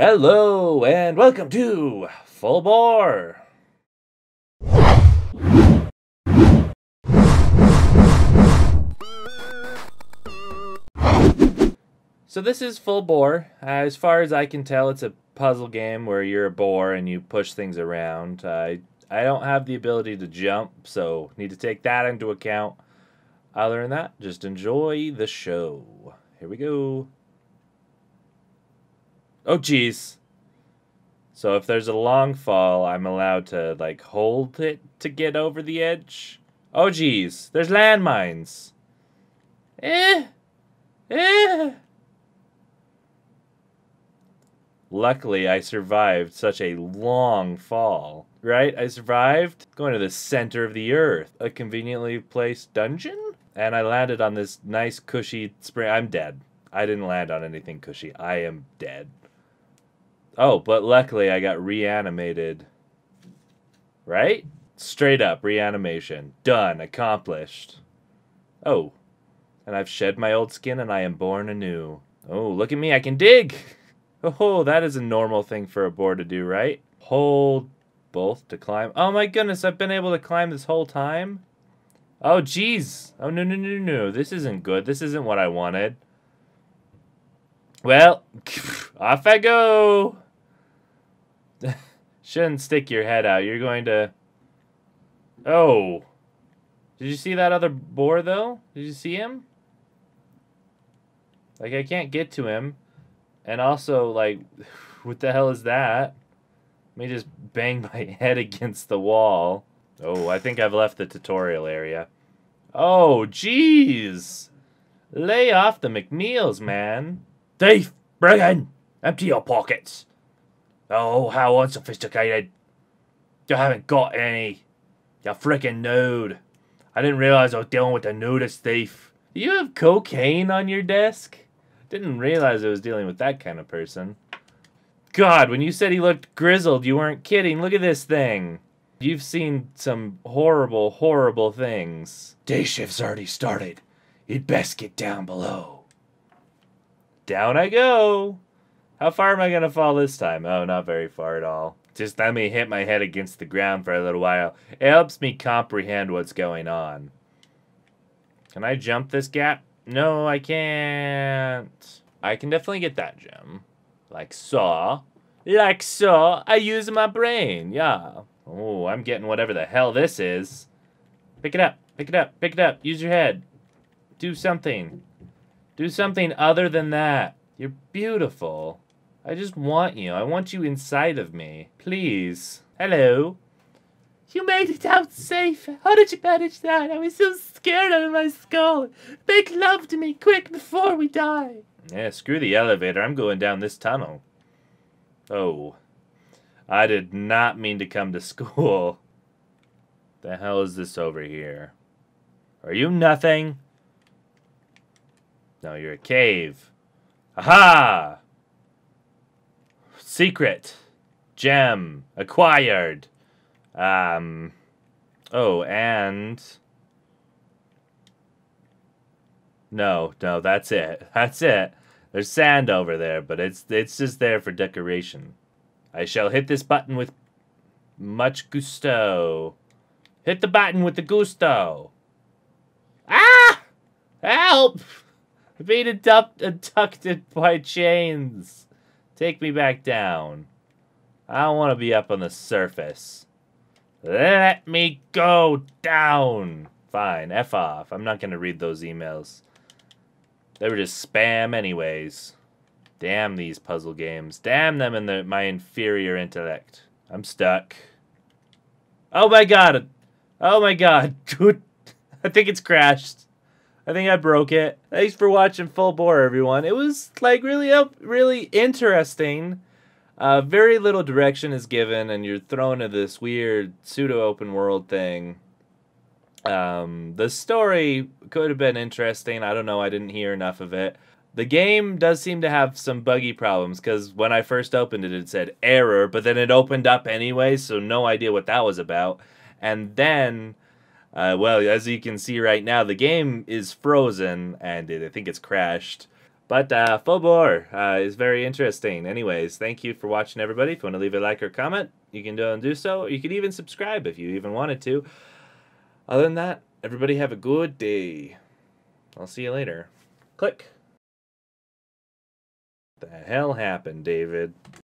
Hello and welcome to Fullbore. So this is Fullbore. As far as I can tell, it's a puzzle game where you're a boar and you push things around. I don't have the ability to jump, so need to take that into account. Other than that, just enjoy the show. Here we go. Oh, geez. So if there's a long fall, I'm allowed to, like, hold it to get over the edge? Oh, geez. There's landmines. Luckily, I survived such a long fall. Right? I survived going to the center of the earth. A conveniently placed dungeon? And I landed on this nice, cushy spring. I'm dead. I didn't land on anything cushy. I am dead. Oh, but luckily I got reanimated. Right? Straight up reanimation. Done. Accomplished. Oh. And I've shed my old skin and I am born anew. Oh, look at me. I can dig. Oh, that is a normal thing for a boar to do, right? Hold both to climb. Oh my goodness, I've been able to climb this whole time? Oh, jeez. Oh, no, no, no, no. This isn't good. This isn't what I wanted. Well, off I go. Shouldn't stick your head out. You're going to... Oh. Did you see that other boar, though? Did you see him? Like, I can't get to him. And also, like, what the hell is that? Let me just bang my head against the wall. Oh, I think I've left the tutorial area. Oh, jeez. Lay off the McNeils, man. Thief, bring in! Empty your pockets! Oh, how unsophisticated! You haven't got any! You're frickin' nude! I didn't realize I was dealing with the nudist thief! Do you have cocaine on your desk? Didn't realize I was dealing with that kind of person. God, when you said he looked grizzled, you weren't kidding! Look at this thing! You've seen some horrible, horrible things. Day shift's already started. You'd best get down below. Down I go. How far am I going to fall this time? Oh, not very far at all. Just let me hit my head against the ground for a little while. It helps me comprehend what's going on. Can I jump this gap? No, I can't. I can definitely get that gem. Like so. Like so. I use my brain. Yeah. Oh, I'm getting whatever the hell this is. Pick it up. Pick it up. Pick it up. Use your head. Do something. Do something other than that. You're beautiful. I just want you. I want you inside of me. Please. Hello. You made it out safe. How did you manage that? I was so scared out of my skull. Make love to me quick before we die. Yeah, screw the elevator. I'm going down this tunnel. Oh. I did not mean to come to school. The hell is this over here? Are you nothing? No, you're a cave. Aha! Secret. Gem. Acquired. Oh, and... No, that's it. That's it. There's sand over there, but it's just there for decoration. I shall hit this button with much gusto. Hit the button with the gusto. Ah! Help! Being abducted by chains. Take me back down. I don't want to be up on the surface. Let me go down. Fine, F off. I'm not going to read those emails. They were just spam anyways. Damn these puzzle games. Damn them and my inferior intellect. I'm stuck. Oh my god. Oh my god. Dude, I think it's crashed. I think I broke it. Thanks for watching Fullbore, everyone. It was, like, really interesting. Very little direction is given, and you're thrown into this weird pseudo-open world thing. The story could have been interesting. I don't know. I didn't hear enough of it. The game does seem to have some buggy problems, because when I first opened it, it said error, but then it opened up anyway, so no idea what that was about. And then... well, as you can see right now, the game is frozen, and I think it's crashed. But Fullbore is very interesting. Anyways, thank you for watching, everybody. If you want to leave a like or comment, you can do so. You can even subscribe if you even wanted to. Other than that, everybody have a good day. I'll see you later. Click. What the hell happened, David?